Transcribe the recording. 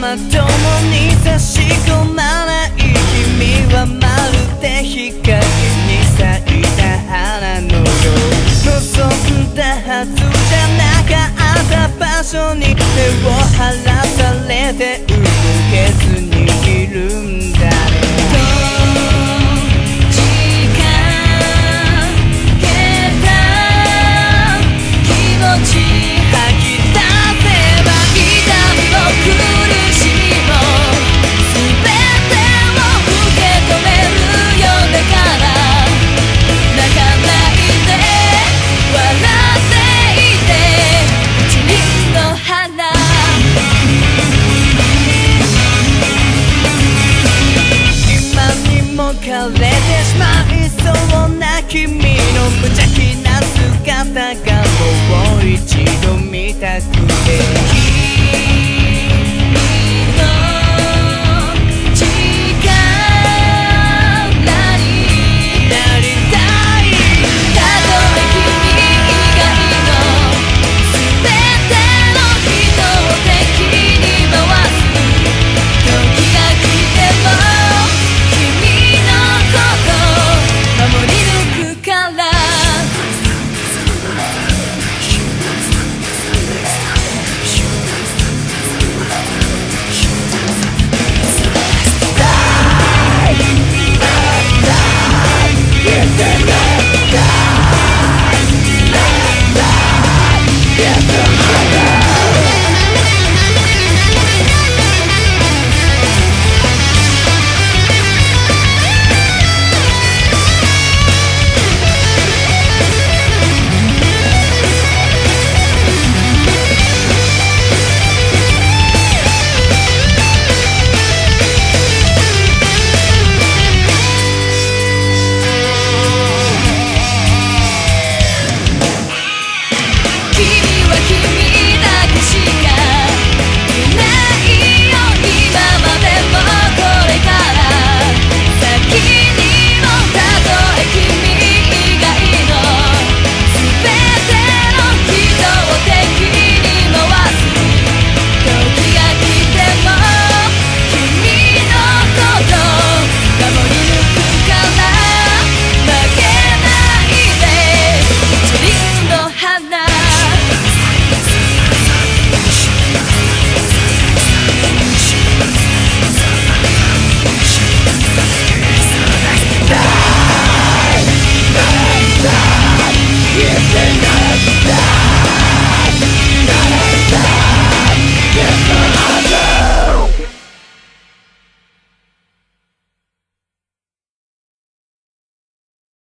まともに差し込まない君はまるで日陰に咲いた花のよう、望んだはずじゃなかった場所に手を離されて動けずに